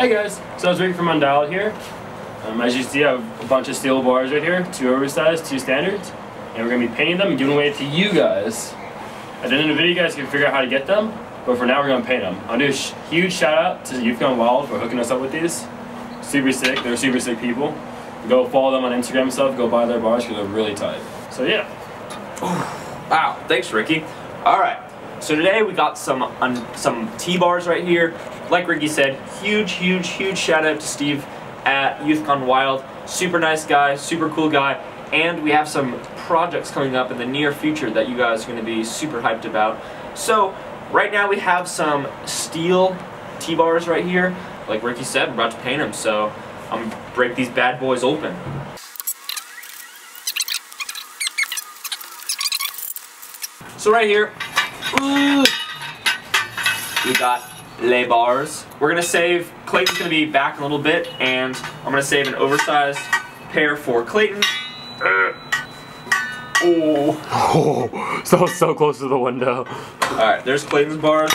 Hey guys, so it's Rick from Undialed here. As you see, I have a bunch of steel bars right here, 2 oversized, 2 standards, and we're going to be painting them and giving away to you guys. At the end of the video, you guys can figure out how to get them, but for now, we're going to paint them. I'll do a huge shout out to Youth Gone Wild for hooking us up with these. Super sick, they're super sick people. Go follow them on Instagram and stuff, go buy their bars because they're really tight. So yeah. Ooh, wow, thanks Ricky. Alright, so today we got some T-bars right here. Like Ricky said, huge shout out to Steve at Youth Gone Wild. Super nice guy, super cool guy, and we have some projects coming up in the near future that you guys are going to be super hyped about. So right now we have some steel T-bars right here. Like Ricky said, we're about to paint them, so I'm going to break these bad boys open. So right here, ooh, we got Les Bars. We're going to save, Clayton's going to be back in a little bit, and I'm going to save an oversized pair for Clayton. Oh, so close to the window. Alright, there's Clayton's bars.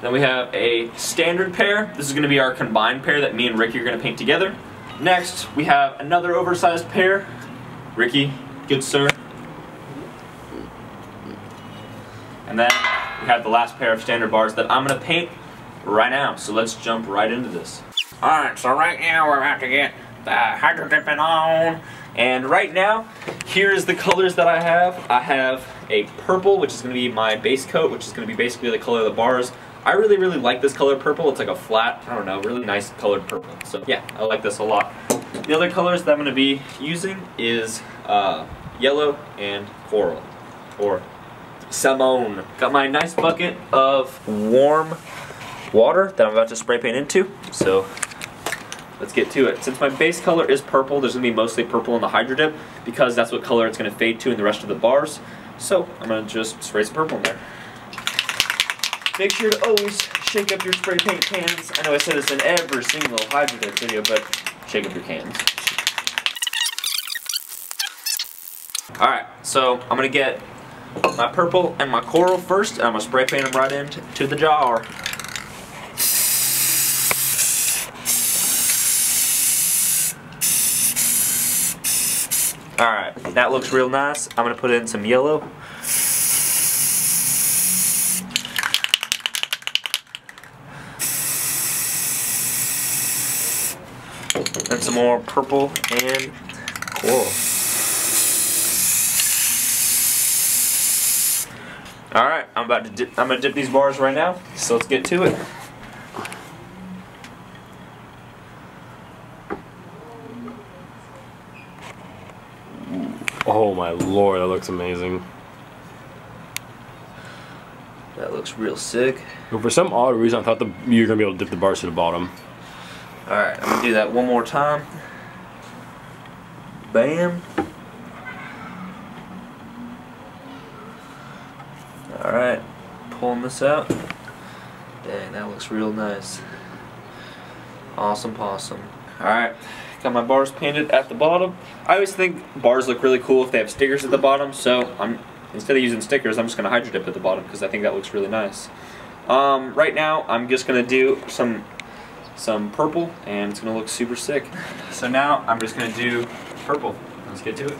Then we have a standard pair. This is going to be our combined pair that me and Ricky are going to paint together. Next, we have another oversized pair. Ricky, good sir. And then we have the last pair of standard bars that I'm going to paint right now, so let's jump right into this. Alright, so right now we're about to get the hydro dipping on. And right now, here's the colors that I have. I have a purple, which is going to be my base coat, which is going to be basically the color of the bars. I really like this color purple. It's like a flat, I don't know, really nice colored purple. So yeah, I like this a lot. The other colors that I'm going to be using is yellow and coral, or salmon. Got my nice bucket of warm water that I'm about to spray paint into, so let's get to it. Since my base color is purple, there's going to be mostly purple in the hydro dip because that's what color it's going to fade to in the rest of the bars. So I'm going to just spray some purple in there. Make sure to always shake up your spray paint cans. I know I say this in every single hydro dip video, but shake up your cans. Alright, so I'm going to get my purple and my coral first, and I'm going to spray paint them right into the jar. Alright, that looks real nice. I'm going to put in some yellow. And some more purple and coral. Alright, I'm going to dip these bars right now, so let's get to it. Oh my lord, that looks amazing. That looks real sick. But for some odd reason, I thought you were going to be able to dip the bars to the bottom. Alright, I'm going to do that one more time. Bam. Alright, pulling this out. Dang, that looks real nice. Awesome possum. Alright. Got my bars painted at the bottom. I always think bars look really cool if they have stickers at the bottom, so I'm instead of using stickers, I'm just going to hydro dip at the bottom because I think that looks really nice. Right now, I'm just going to do some purple, and it's going to look super sick. So now, I'm just going to do purple. Let's get to it.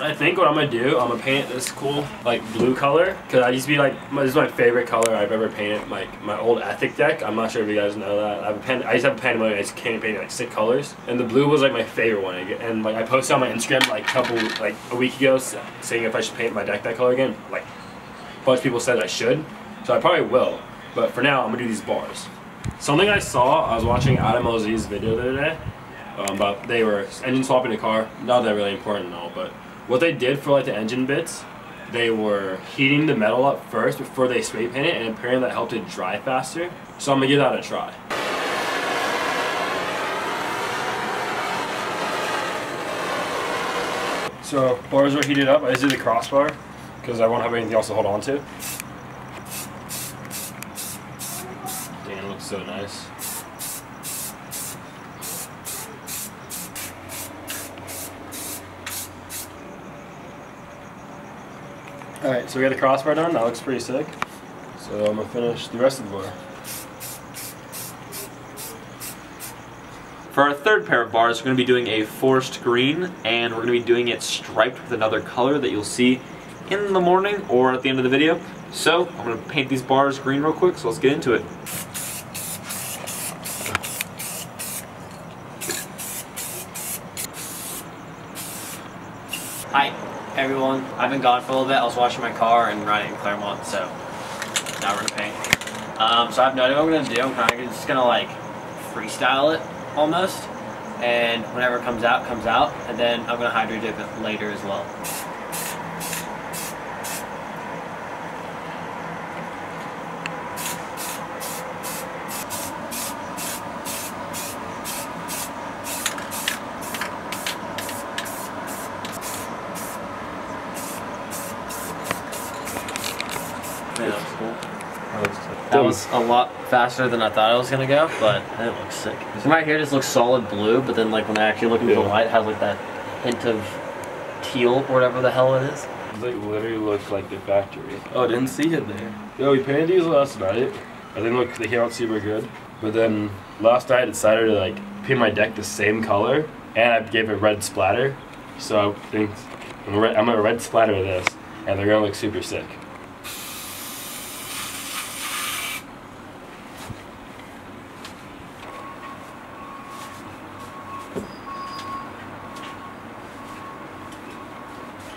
I think what I'm going to do, I'm going to paint this cool like blue color because I used to be like, this is my favorite color I've ever painted, like my old Ethic deck. I'm not sure if you guys know that. I used to have a pen, I just can't paint like 6 colors, and the blue was like my favorite one. And like I posted on my Instagram like a week ago saying if I should paint my deck that color again. Like a bunch of people said I should, so I probably will. But for now, I'm going to do these bars. Something I saw, I was watching Adam Ozi's video the other day, but they were engine swapping a car. Not that really important at all, but what they did for like the engine bits, they were heating the metal up first before they spray paint it, and apparently that helped it dry faster. So I'm gonna give that a try. So bars are heated up. I just did the crossbar because I won't have anything else to hold on to. Damn, it looks so nice. Alright, so we got the crossbar done. That looks pretty sick. So I'm going to finish the rest of the bar. For our third pair of bars, we're going to be doing a forest green, and we're going to be doing it striped with another color that you'll see in the morning or at the end of the video. So I'm going to paint these bars green real quick, so let's get into it. Hi everyone, I've been gone for a little bit. I was washing my car and riding in Claremont, so now we're gonna paint. So I have no idea what I'm gonna do. I'm kinda just gonna like freestyle it almost, and whenever it comes out, and then I'm gonna hydrate it later as well. That was a lot faster than I thought it was gonna go, but it looks sick. So right here just looks solid blue, but then like when I actually look into the light, it has like that hint of teal or whatever the hell it is. It like literally looks like the factory. Oh, I didn't see it there. Yo, we painted these last night. I think look, they came out super good. But then last night I decided to like paint my deck the same color, and I gave it red splatter. So I think I'm gonna red splatter this, and they're gonna look super sick.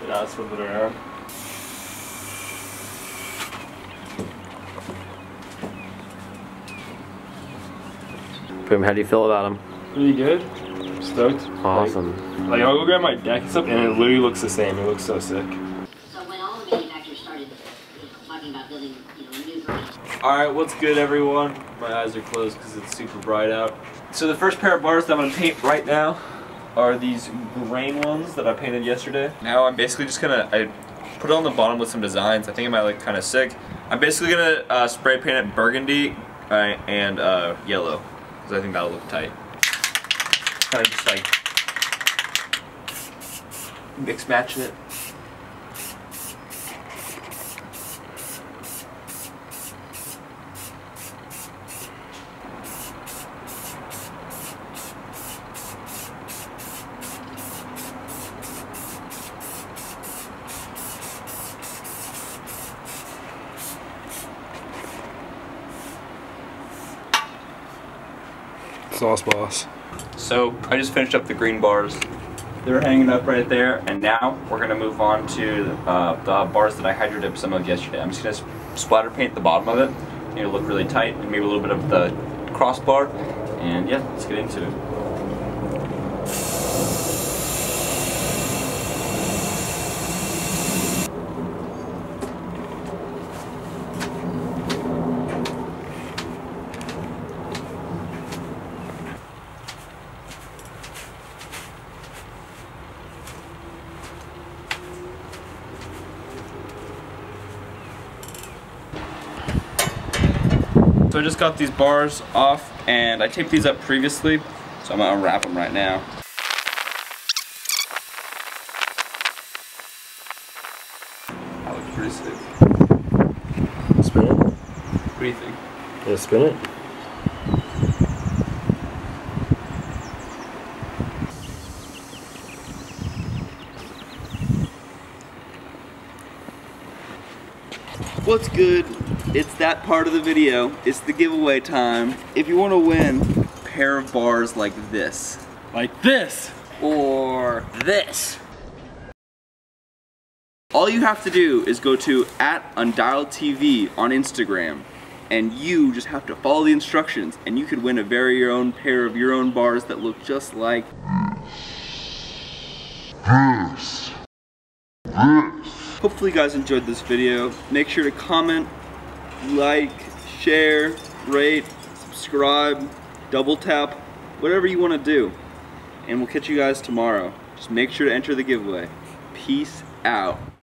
Yeah, flip it around. Prim, how do you feel about them? Pretty good. I'm stoked. Awesome. Like I'll go grab my deck and stuff, and it literally looks the same. It looks so sick. So when all the manufacturers started talking about building, new brands. Alright, what's good everyone? My eyes are closed because it's super bright out. So the first pair of bars that I'm going to paint right now are these grain ones that I painted yesterday. Now I'm basically just gonna, I put it on the bottom with some designs. I think it might look kind of sick. I'm basically gonna spray paint it burgundy and yellow, because I think that'll look tight. Kind of just like mix match it. Sauce boss. So I just finished up the green bars. They're hanging up right there, and now we're gonna move on to the bars that I hydro dipped some of yesterday. I'm just gonna splatter paint the bottom of it. It'll look really tight, and maybe a little bit of the crossbar. And yeah, let's get into it. So I just got these bars off, and I taped these up previously, so I'm gonna unwrap them right now. That looks pretty sick. Spin it? What do you think? Yeah, spin it. What's good? It's that part of the video. It's the giveaway time. If you want to win a pair of bars like this, or this, all you have to do is go to @UndialedTV on Instagram, and you just have to follow the instructions, and you could win a very your own pair of your own bars that look just like this. Hopefully you guys enjoyed this video. Make sure to comment, like, share, rate, subscribe, double tap, whatever you want to do. And we'll catch you guys tomorrow. Just make sure to enter the giveaway. Peace out.